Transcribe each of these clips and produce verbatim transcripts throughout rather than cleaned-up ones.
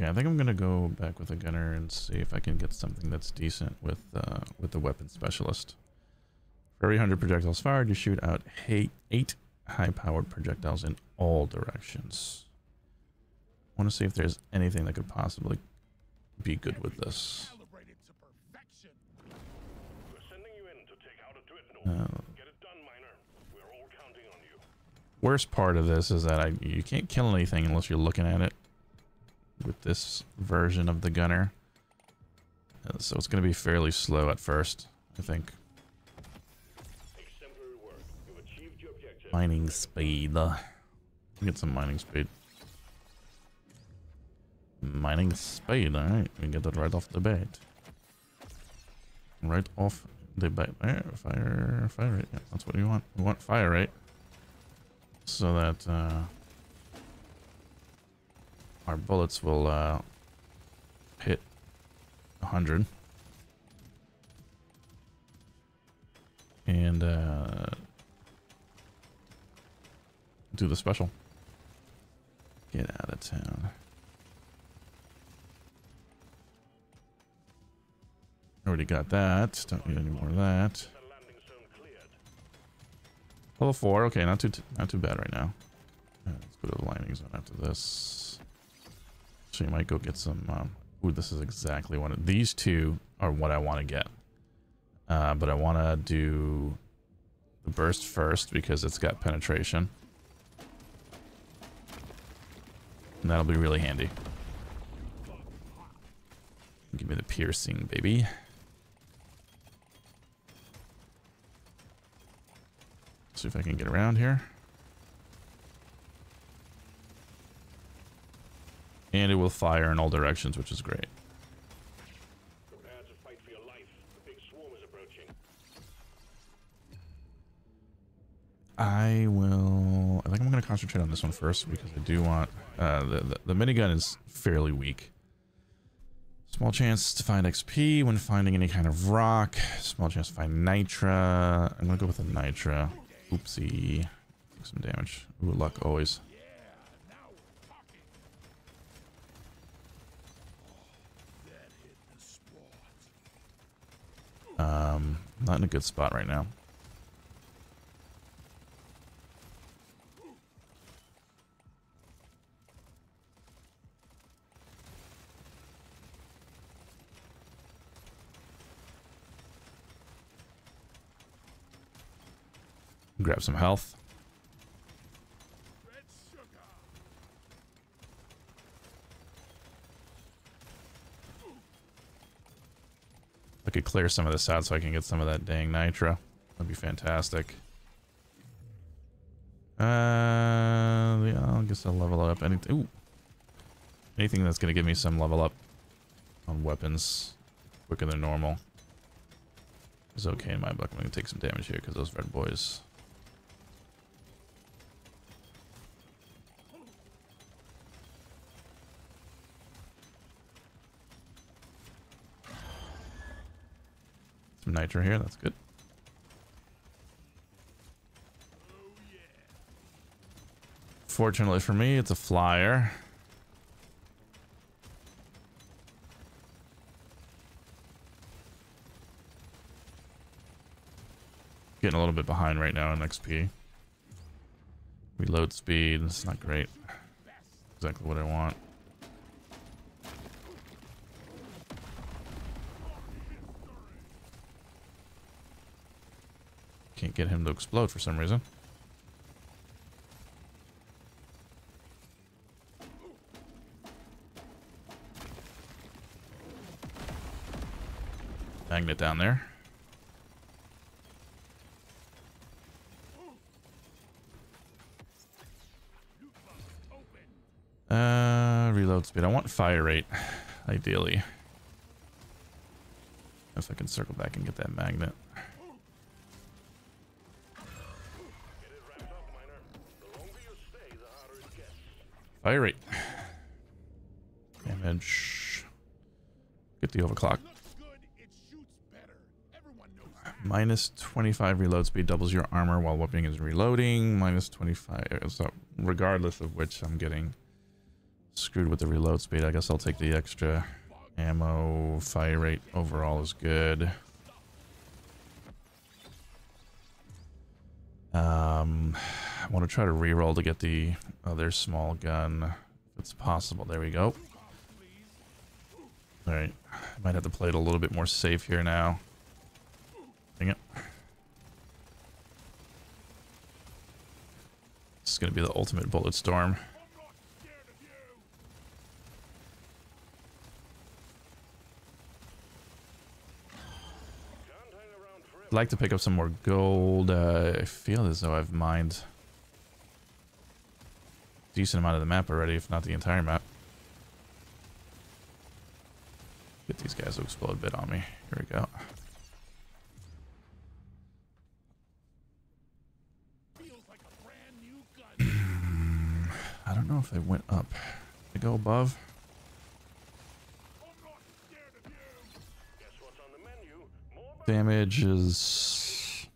Okay, I think I'm gonna go back with a gunner and see if I can get something that's decent with uh, with the weapon specialist. For every one hundred projectiles fired, you shoot out eight high-powered projectiles in all directions. I want to see if there's anything that could possibly be good with this. Uh, worst part of this is that I, you can't kill anything unless you're looking at it with this version of the gunner. Uh, so it's going to be fairly slow at first, I think. Mining speed. Get some mining speed. Mining speed, alright. We can get that right off the bat. Right off the bat. There, fire, fire rate. Yeah, that's what we want. We want fire rate. So that uh, our bullets will uh, hit one hundred. And uh, do the special. Get out of town. Already got that. Don't need any more of that. Level four. Okay, not too t not too bad right now. Right, let's go to the landing zone after this. So you might go get some. Um, ooh, this is exactly one of these two are what I want to get. Uh, but I want to do the burst first because it's got penetration. And that'll be really handy. Give me the piercing, baby. See if I can get around here. And it will fire in all directions, which is great. I will... I think I'm going to concentrate on this one first because I do want... Uh, the, the, the minigun is fairly weak. Small chance to find X P when finding any kind of rock. Small chance to find Nitra. I'm going to go with a Nitra. Oopsie. Take some damage. Ooh, luck always. Um, not in a good spot right now. Grab some health. I could clear some of this out so I can get some of that dang nitro. That'd be fantastic. Uh, yeah, I guess I'll level up. Anything, ooh. Anything that's gonna give me some level up on weapons quicker than normal is okay in my book. I'm gonna take some damage here because those red boys. Nitro here, that's good. Fortunately for me, it's a flyer. Getting a little bit behind right now in X P. Reload speed, that's not great. Exactly what I want. Can't get him to explode for some reason. Magnet down there. Uh, reload speed. I want fire rate, ideally. If I can circle back and get that magnet. Fire rate. Damage. Get the overclock. Minus twenty-five reload speed doubles your armor while weapon is reloading. Minus twenty-five, so regardless of which I'm getting. screwed with the reload speed. I guess I'll take the extra ammo. Fire rate overall is good. Um, I want to try to reroll to get the other small gun if it's possible. There we go. Alright, might have to play it a little bit more safe here now. Dang it. This is going to be the ultimate bullet storm. I'd like to pick up some more gold. Uh, I feel as though I've mined a decent amount of the map already, if not the entire map. Get these guys to explode a bit on me. Here we go. Feels like a brand new gun. I don't know if they went up. Did they go above? Damage is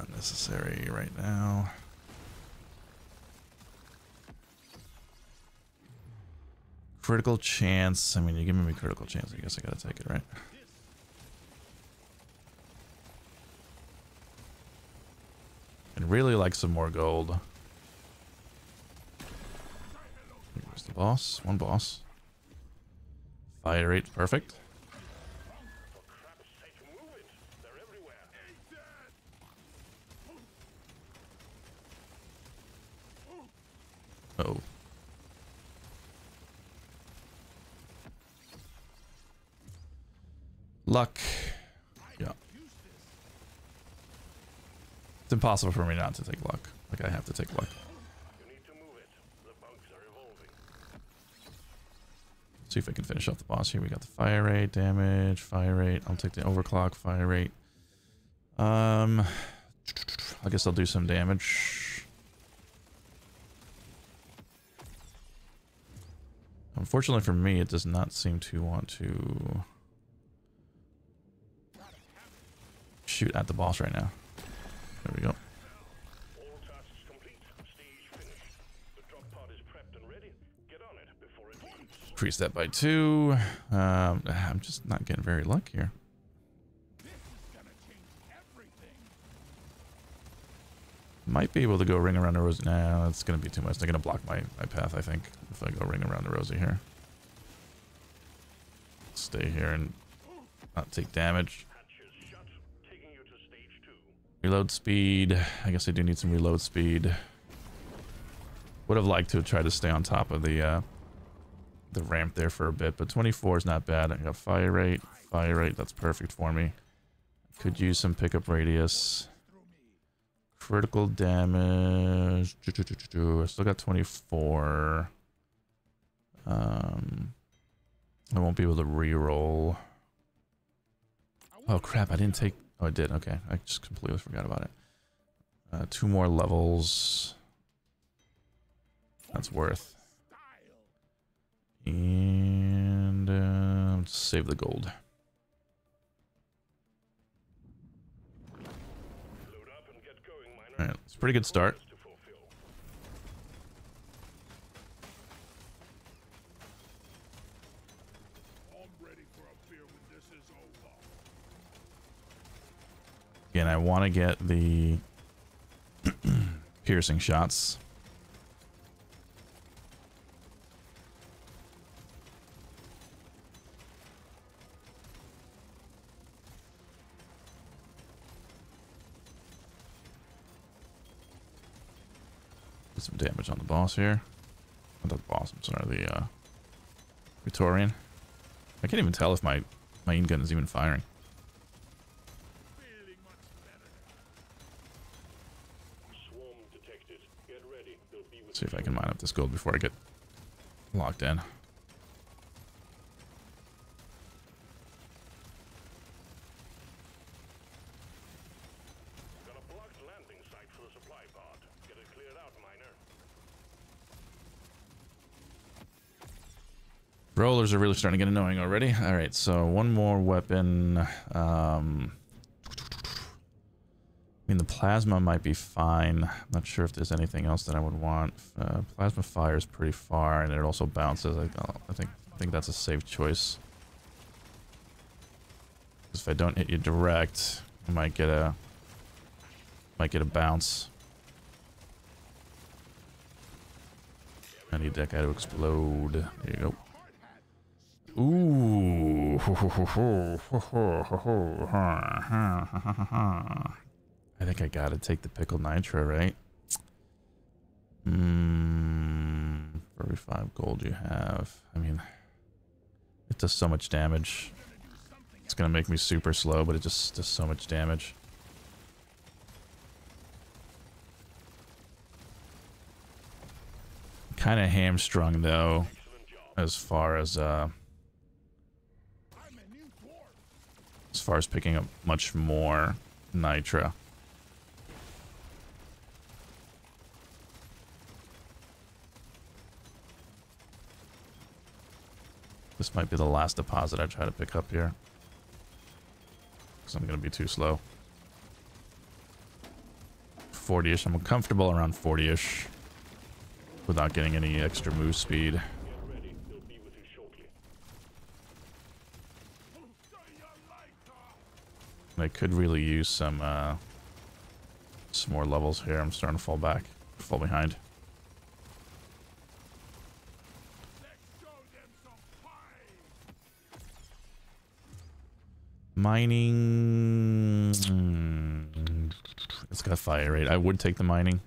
unnecessary right now. Critical chance. I mean, you're giving me critical chance. I guess I gotta take it, right? And really like some more gold. Where's the boss? One boss. Fire rate, perfect. Oh. Luck. Yeah. It's impossible for me not to take luck. Like, I have to take luck. Let's see if I can finish off the boss here. We got the fire rate, damage, fire rate. I'll take the overclock, fire rate. Um, I guess I'll do some damage. Unfortunately for me, it does not seem to want to shoot at the boss right now. There we go. All tasks complete. Stage finished. The drop pod is prepped and ready. Get on it before it leaves. Increase that by two. Um, I'm just not getting very luck here. This is gonna change everything. Might be able to go ring around the rosy. Nah, that's gonna be too much. They're gonna block my, my path, I think, if I go ring around the rosy here. Stay here and not take damage. Reload speed. I guess I do need some reload speed. Would have liked to try to stay on top of the uh, the ramp there for a bit, but twenty-four is not bad. I got fire rate, fire rate. That's perfect for me. Could use some pickup radius. Critical damage. I still got twenty-four. Um, I won't be able to reroll. Oh crap! I didn't take. Oh, I did. Okay, I just completely forgot about it. Uh, two more levels. That's worth. And uh, save the gold. All right, it's a pretty good start. Again, I want to get the piercing shots. Put some damage on the boss here. Not the boss, I'm sorry, the uh, Praetorian. I can't even tell if my main gun is even firing. See if I can mine up this gold before I get locked in. Got a blocked landing site for the supply pod. Get it cleared out, miner. Rollers are really starting to get annoying already. All right, so one more weapon. Um, mean, the plasma might be fine. I'm not sure if there's anything else that I would want. Uh, plasma fires pretty far, and it also bounces. I, I think I think that's a safe choice. Because if I don't hit you direct, I might get a might get a bounce. I need that guy to explode. There you go. Ooh. I think I gotta take the pickled nitra, right? Mm, thirty-five gold you have. I mean, it does so much damage. It's gonna make me super slow, but it just does so much damage. Kind of hamstrung though, as far as uh as far as picking up much more nitra. This might be the last deposit I try to pick up here, because I'm gonna be too slow. forty-ish, I'm comfortable around forty-ish without getting any extra move speed. I could really use some uh, some more levels here. I'm starting to fall back, fall behind. Mining. Mm. It's got a fire rate. I would take the mining.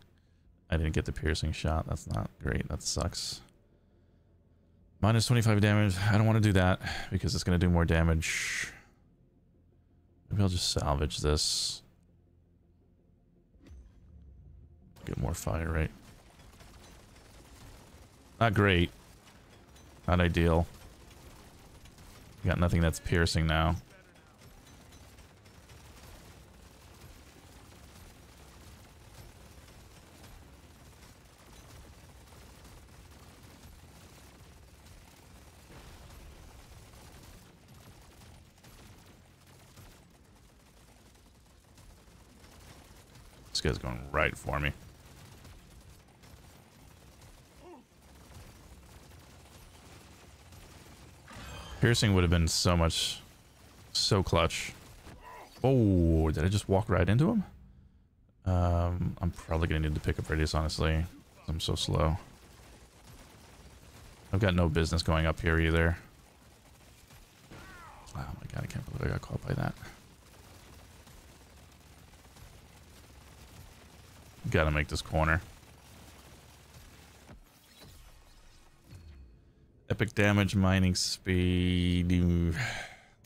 I didn't get the piercing shot. That's not great. That sucks. Minus twenty-five damage. I don't want to do that because it's going to do more damage. Maybe I'll just salvage this. Get more fire, right? Not great. Not ideal. Got nothing that's piercing now. Is going right for me. Piercing would have been so much, so clutch. Oh, did I just walk right into him? Um, I'm probably gonna need to pick up radius, honestly. I'm so slow. I've got no business going up here either. Oh my god, I can't believe I got caught by that. Gotta make this corner. Epic damage, mining speed. I'm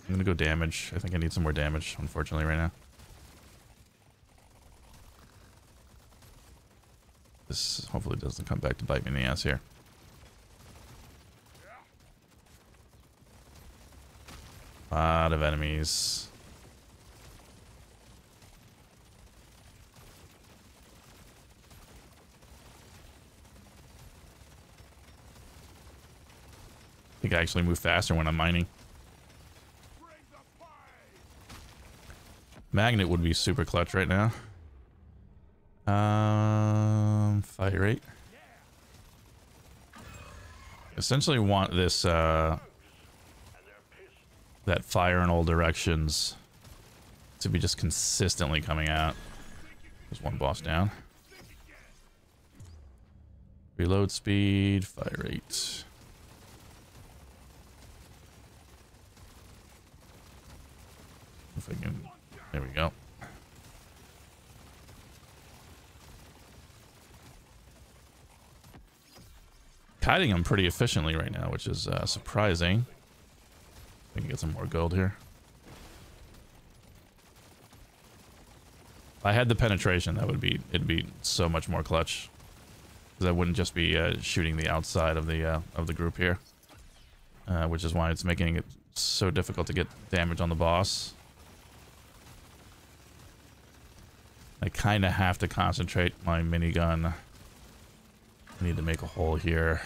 gonna go damage. I think I need some more damage, unfortunately, right now. This hopefully doesn't come back to bite me in the ass here. A lot of enemies. I think I actually move faster when I'm mining. Magnet would be super clutch right now. Um, fire rate. Essentially want this, uh, that fire in all directions to be just consistently coming out. There's one boss down. Reload speed, fire rate. If I can, there we go. Kiting them pretty efficiently right now, which is uh, surprising. We can get some more gold here. If I had the penetration, that would be it'd be so much more clutch, because I wouldn't just be uh, shooting the outside of the uh, of the group here, uh, which is why it's making it so difficult to get damage on the boss. I kind of have to concentrate my minigun. I need to make a hole here.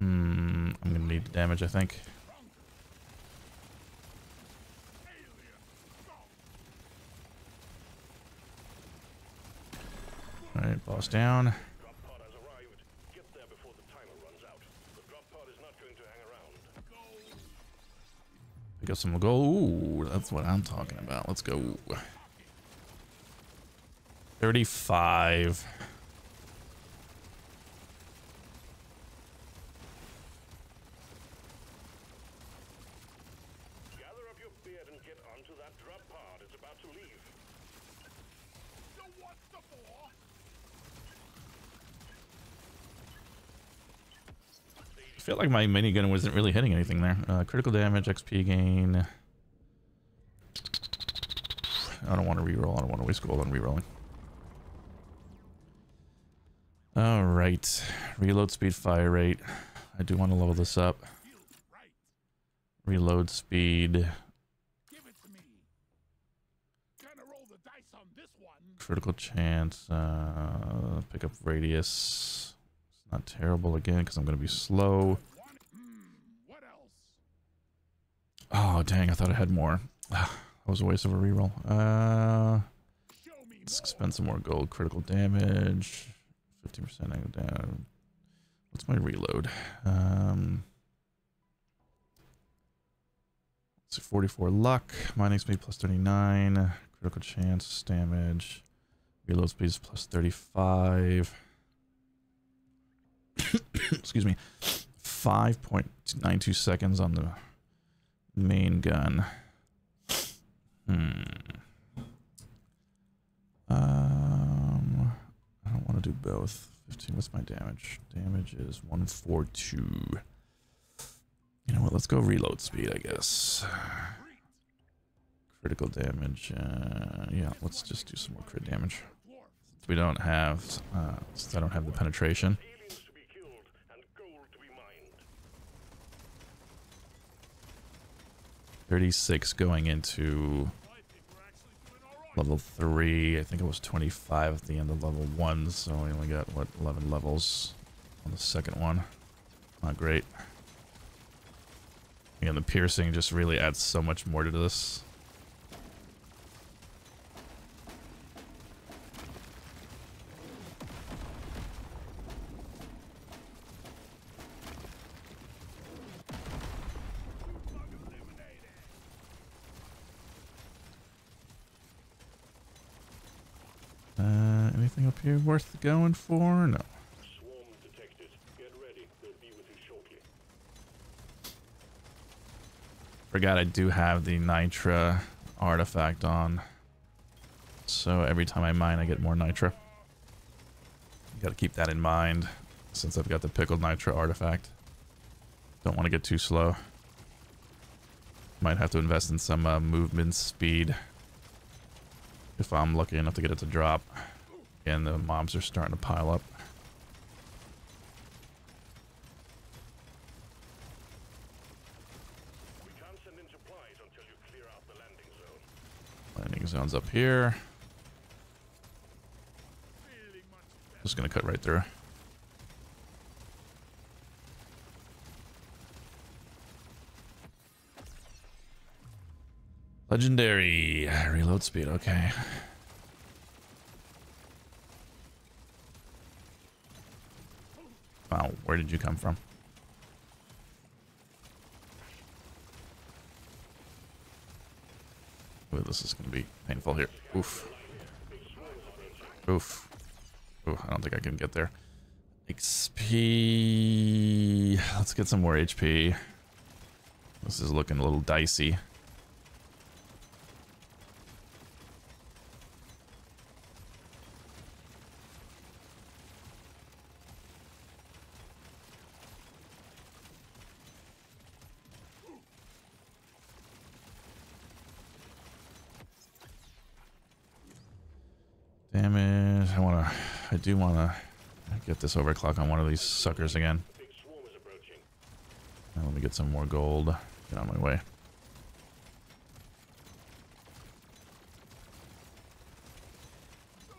Hmm, I'm gonna need the damage, I think. Alright, boss down. Pick up some gold. Ooh, that's what I'm talking about. Let's go. thirty-five. I feel like my minigun wasn't really hitting anything there. Uh, critical damage, X P gain. I don't want to reroll. I don't want to waste gold on rerolling. All right. Reload speed, fire rate. I do want to level this up. Reload speed. Critical chance. Uh, pick up radius. Not terrible again because I'm going to be slow. Oh, dang. I thought I had more. That was a waste of a reroll. Uh, let's spend some more gold. Critical damage. fifteen percent angle down. What's my reload? Um, let's see. forty-four luck. Mining speed plus thirty-nine. Critical chance. Damage. Reload speed is plus thirty-five. Excuse me, five point nine two seconds on the main gun. Hmm. Um, I don't want to do both. fifteen, what's my damage? Damage is one forty-two. You know what, let's go reload speed, I guess. Critical damage. Uh, yeah, let's just do some more crit damage. We don't have, uh, since I don't have the penetration. thirty-six going into level three. I think it was twenty-five at the end of level one, so we only got, what, eleven levels on the second one. Not great. Again, the piercing just really adds so much more to this. Anything up here worth going for? No. Swarm detected. Get ready. They'll be with you shortly. Forgot I do have the Nitra artifact on. So every time I mine, I get more Nitra. You gotta keep that in mind since I've got the pickled Nitra artifact. Don't want to get too slow. Might have to invest in some uh, movement speed if I'm lucky enough to get it to drop. And the mobs are starting to pile up. We can't send in supplies until you clear out the landing zone. Landing zone's up here. Just gonna cut right through. Legendary. Reload speed, okay. Wow, where did you come from? Ooh, this is going to be painful here. Oof. Oof. Ooh, I don't think I can get there. X P. Let's get some more H P. This is looking a little dicey. Damage. I wanna. I do wanna get this overclock on one of these suckers again. Now let me get some more gold. Get on my way.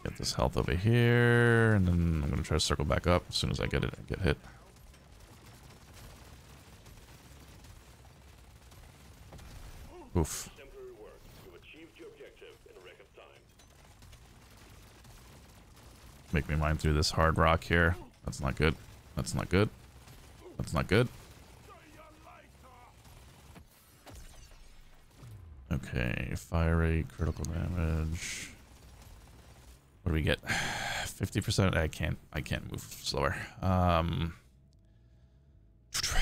Get this health over here, and then I'm gonna try to circle back up as soon as I get it. I get hit. Oof. make me mine through this hard rock here. That's not good. That's not good. That's not good. Okay, fire rate, critical damage. What do we get? fifty percent. I can't. I can't move slower. Um,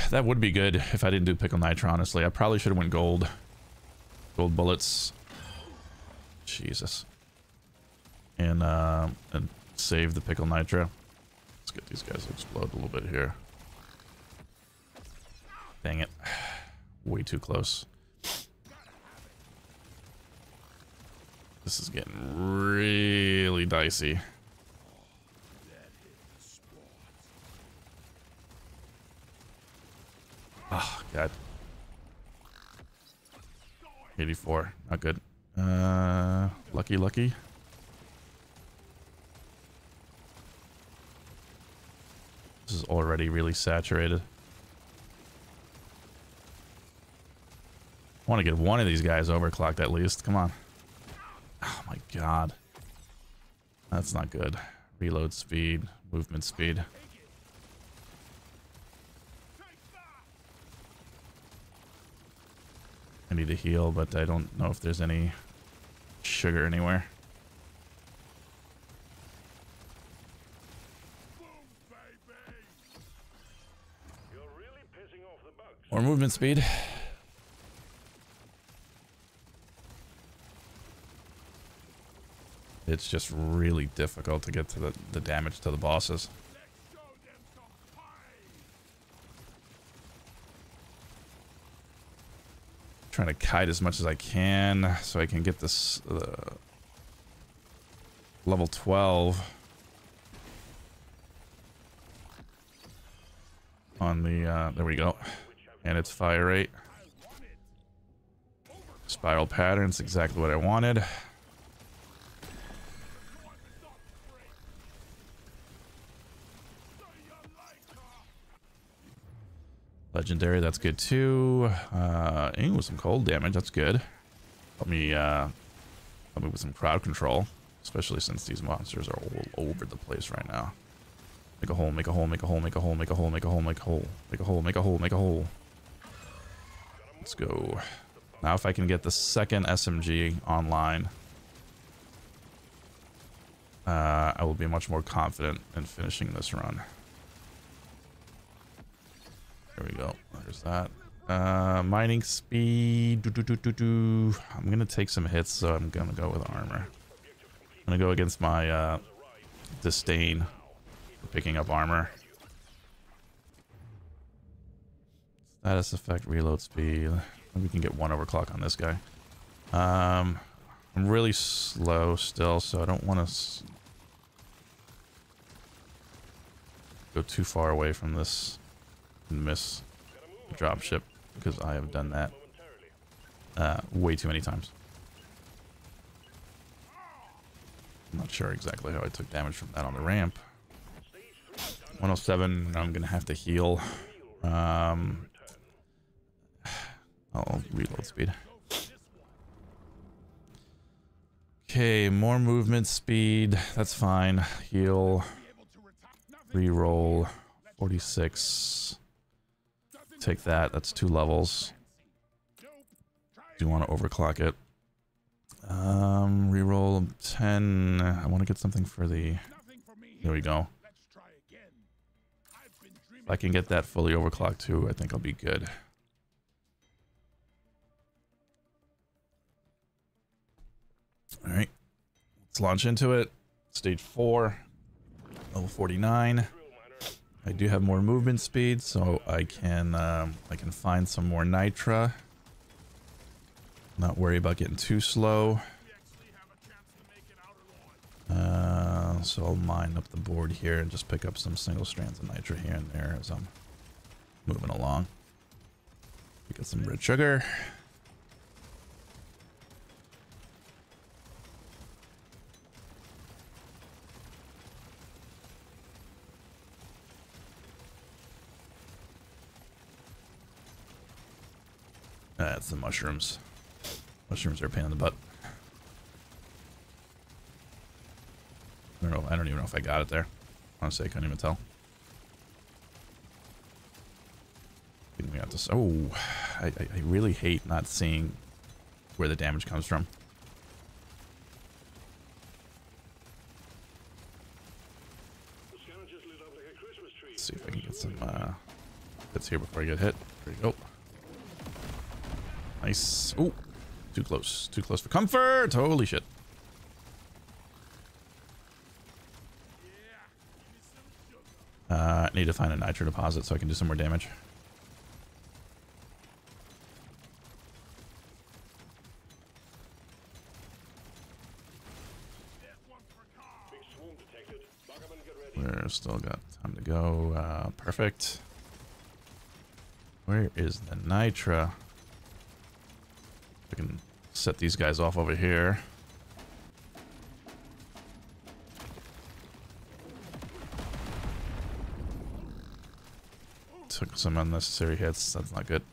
that would be good if I didn't do pickle nitro. Honestly, I probably should have went gold. Gold bullets. Jesus. And uh, and save the pickle nitro. Let's get these guys to explode a little bit here. Dang it! Way too close. This is getting really dicey. Oh, God. eighty-four. Not good. Uh, lucky, lucky. This is already really saturated. I want to get one of these guys overclocked at least. Come on. Oh my God, that's not good. Reload speed, movement speed. I need to heal, but I don't know if there's any sugar anywhere. More movement speed. It's just really difficult to get to the, the damage to the bosses. Trying to kite as much as I can so I can get this uh, level twelve on the, uh, there we go. And it's fire rate. Spiral patterns, exactly what I wanted. Legendary, that's good too. Uh, ooh, some cold damage, that's good. Help me, uh, help me with some crowd control, especially since these monsters are all over the place right now. Make a hole, make a hole, make a hole, make a hole, make a hole, make a hole, make a hole, make a hole, make a hole, make a hole. Let's go. Now if I can get the second S M G online, uh, I will be much more confident in finishing this run. There we go. There's that. Uh, mining speed. Doo, doo, doo, doo, doo. I'm going to take some hits, so I'm going to go with armor. I'm going to go against my uh, disdain for picking up armor. Status effect, reload speed. We can get one overclock on this guy. Um, I'm really slow still, so I don't want to go too far away from this. Miss the dropship because I have done that uh, way too many times. I'm not sure exactly how I took damage from that on the ramp. one oh seven, I'm gonna have to heal. Um, I'll reload speed. Okay, more movement speed. That's fine. Heal. Reroll. forty-six. Take that. That's two levels. Do you want to overclock it? Um, reroll ten. I want to get something for the. There we go. If I can get that fully overclocked too, I think I'll be good. All right, let's launch into it. Stage four, level forty-nine. I do have more movement speed, so I can um, I can find some more Nitra. Not worry about getting too slow. Uh, so I'll mine up the board here and just pick up some single strands of Nitra here and there as I'm moving along. Pick up some red sugar. That's the mushrooms. Mushrooms are a pain in the butt. I don't know don't, I don't even know if I got it there. Honestly, I couldn't even tell. I think we got this. Oh, I, I really hate not seeing where the damage comes from. Let's see if I can get some uh, hits here before I get hit. There you go. Nice. Oh, too close. Too close for comfort. Holy shit. Uh, I need to find a nitro deposit so I can do some more damage. We're still got time to go. Uh, perfect. Where is the nitra? We can set these guys off over here. Took some unnecessary hits. That's not good.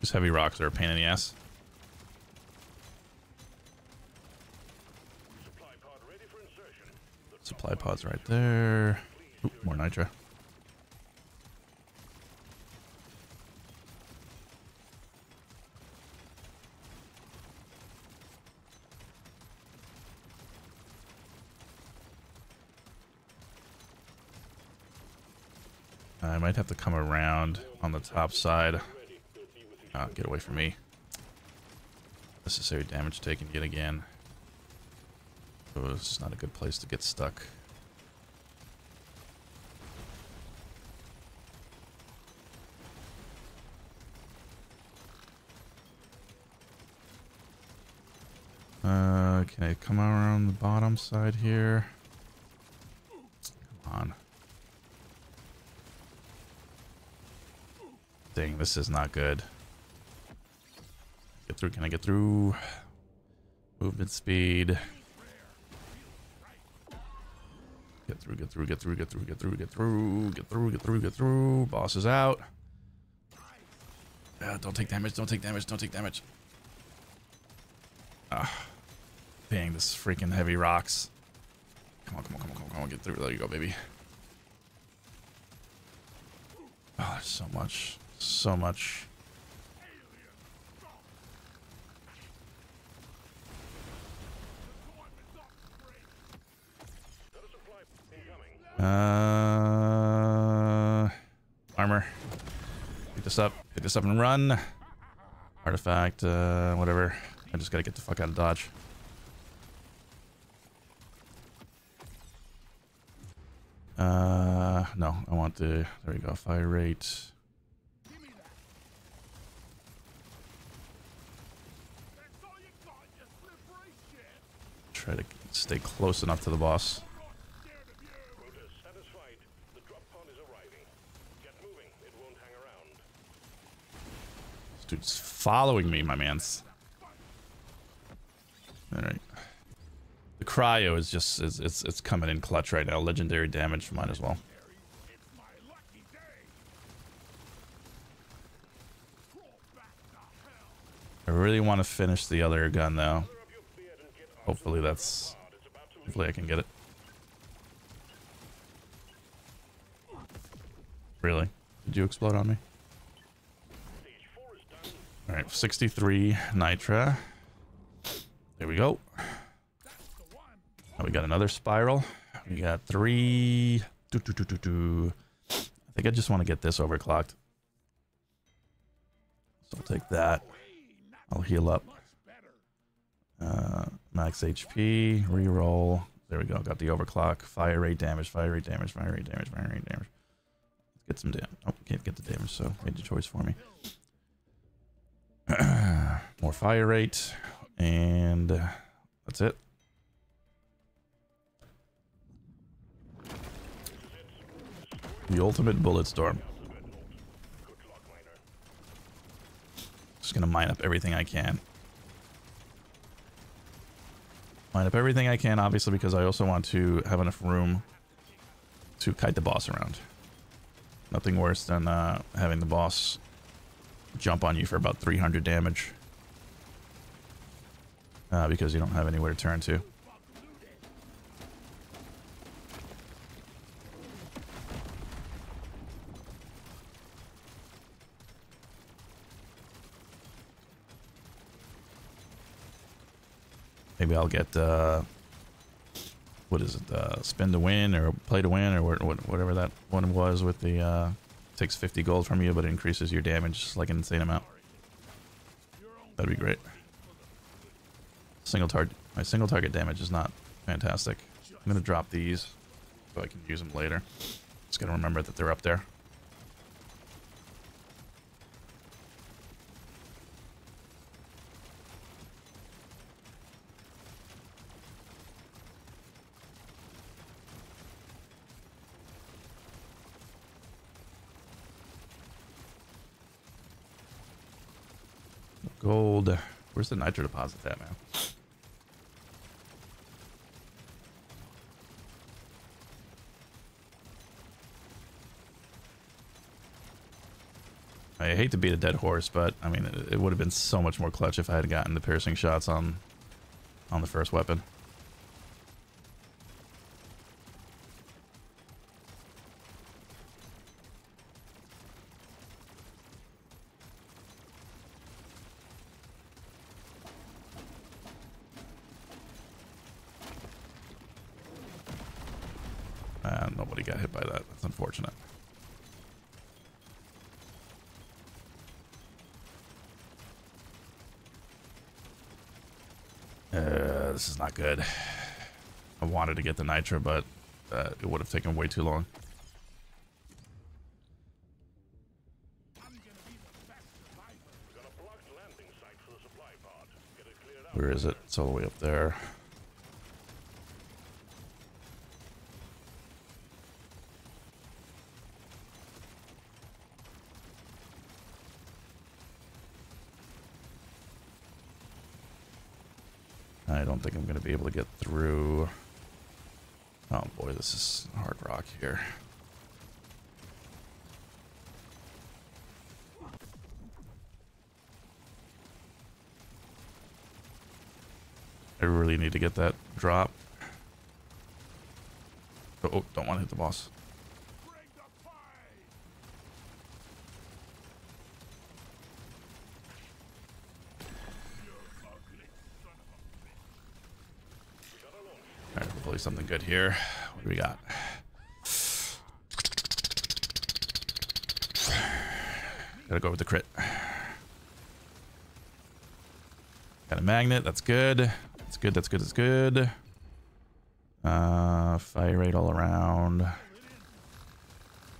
These heavy rocks are a pain in the ass. Supply pods right there. Oop, more nitra. I might have to come around on the top side. Ah, get away from me. Necessary damage taken yet again. So this is not a good place to get stuck. Uh, can I come around the bottom side here? Come on. Dang, this is not good. Get through, can I get through? Movement speed. Get through, get through, get through, get through, get through, get through, get through, get through, get through. Boss is out. Uh, don't take damage, don't take damage, don't take damage. Ah, dang, this freaking heavy rocks. Come on, come on, come on, come on, come on, get through. There you go, baby. Oh, there's so much, so much. Uh, armor. Pick this up. Pick this up and run. Artifact, uh, whatever. I just gotta get the fuck out of Dodge. Uh, no, I want the. There we go. Fire rate. Try to stay close enough to the boss. Dude's following me, my man's. All right. The cryo is just is it's it's coming in clutch right now. Legendary damage, might as well. I really want to finish the other gun though. Hopefully that's. Hopefully I can get it. Really? Did you explode on me? All right, sixty-three nitra. There we go. Now we got another spiral. We got three. Doo, doo, doo, doo, doo. I think I just want to get this overclocked. So I'll take that. I'll heal up. Uh, max H P. Reroll. There we go. Got the overclock. Fire rate damage. Fire rate damage. Fire rate damage. Fire rate damage. Let's get some damage. Oh, can't get the damage, so made the choice for me. More fire rate, and uh, that's it. The ultimate bullet storm. Just gonna mine up everything I can. Mine up everything I can, obviously, because I also want to have enough room to kite the boss around. Nothing worse than uh, having the boss jump on you for about three hundred damage. Uh, because you don't have anywhere to turn to. Maybe I'll get, uh, what is it, uh, spin to win or play to win or whatever that one was with the, uh, takes fifty gold from you but increases your damage like an insane amount. That'd be great. Single target, my single target damage is not fantastic. I'm going to drop these so I can use them later. Just got to remember that they're up there. Gold. Where's the Nitra deposit at, man? I hate to beat a dead horse, but I mean, it, it would have been so much more clutch if I had gotten the piercing shots on, on the first weapon. Good. I wanted to get the Nitra, but uh, it would have taken way too long. Where is it? It's all the way up there. I think I'm going to be able to get through. Oh boy, this is hard rock here. I really need to get that drop. Oh, oh, don't want to hit the boss. Something good here. What do we got? Gotta go with the crit. Got a magnet. That's good. That's good. That's good. That's good. Uh, fire rate all around.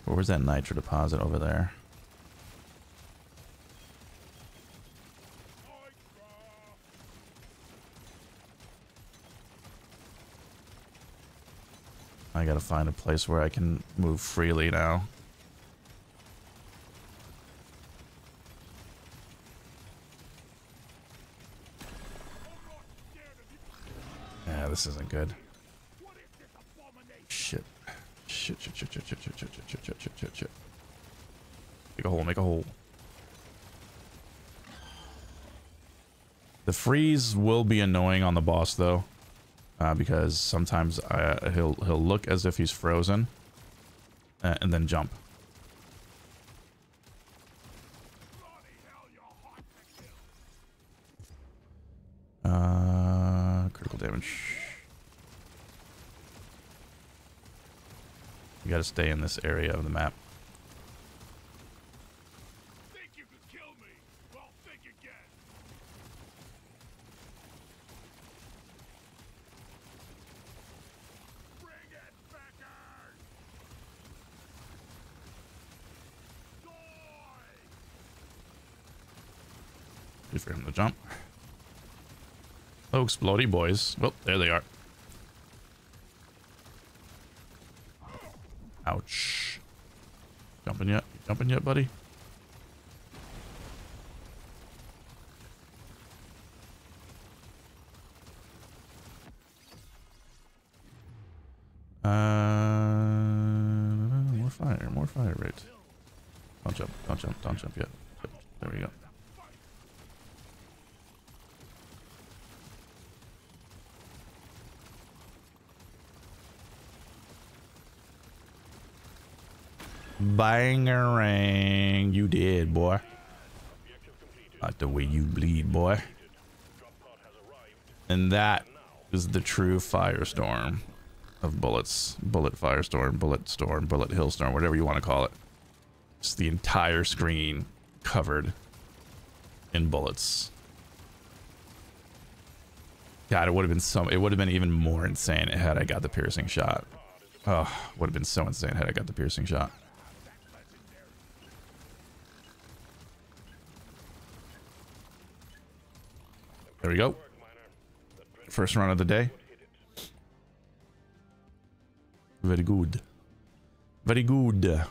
Where was that Nitra deposit over there? I gotta find a place where I can move freely now. Yeah, this isn't good. Shit. Shit, shit, shit, shit, shit, shit, shit, shit, shit, shit, shit, shit. Make a hole, make a hole. The freeze will be annoying on the boss, though. Uh, because sometimes uh, he'll he'll look as if he's frozen, uh, and then jump. Uh, critical damage. You gotta stay in this area of the map. For him to jump. Oh, explodey boys. Well, there they are. Ouch. Jumping yet? Jumping yet, buddy? Uh, more fire, more fire rate. Don't jump, don't jump yet. There we go. Bangarang. You did, boy. Like the way you bleed, boy. And that is the true firestorm of bullets. Bullet firestorm, bullet storm, bullet hillstorm, whatever you want to call it. It's the entire screen covered in bullets. God, it would have been so, it would have been even more insane had I got the piercing shot. Oh, would have been so insane had I got the piercing shot. There we go. First run of the day. Very good. Very good.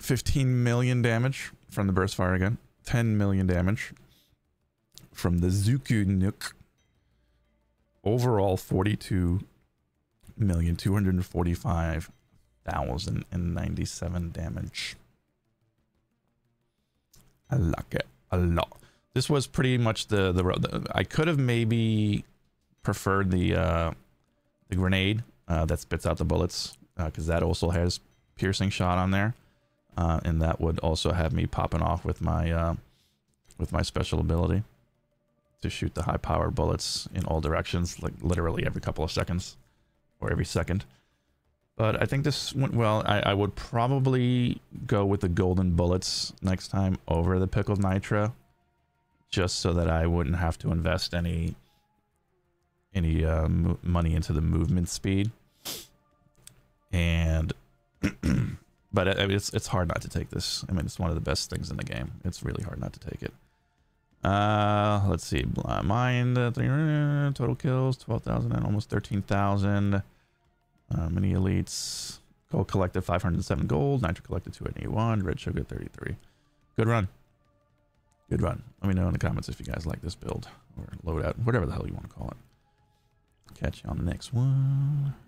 fifteen million damage from the burst fire again. ten million damage from the Zuku nuke. Overall, forty-two million two hundred forty-five thousand ninety-seven damage. I like it a lot. This was pretty much the, the, the I could have maybe preferred the, uh, the grenade uh, that spits out the bullets, because uh, that also has piercing shot on there, uh, and that would also have me popping off with my uh, with my special ability to shoot the high power bullets in all directions, like literally every couple of seconds or every second. But I think this went well. I, I would probably go with the golden bullets next time over the pickled Nitra, just so that I wouldn't have to invest any any uh, mo money into the movement speed. And but it, it's it's hard not to take this. I mean, it's one of the best things in the game. It's really hard not to take it. Uh, let's see. Blind mind, uh, three, uh, total kills twelve thousand and almost thirteen thousand. Uh, mini elites. Gold collected five hundred seven gold. Nitra collected two hundred eighty-one. Red sugar thirty three. Good run. Good run. Let me know in the comments if you guys like this build or loadout, whatever the hell you want to call it. Catch you on the next one.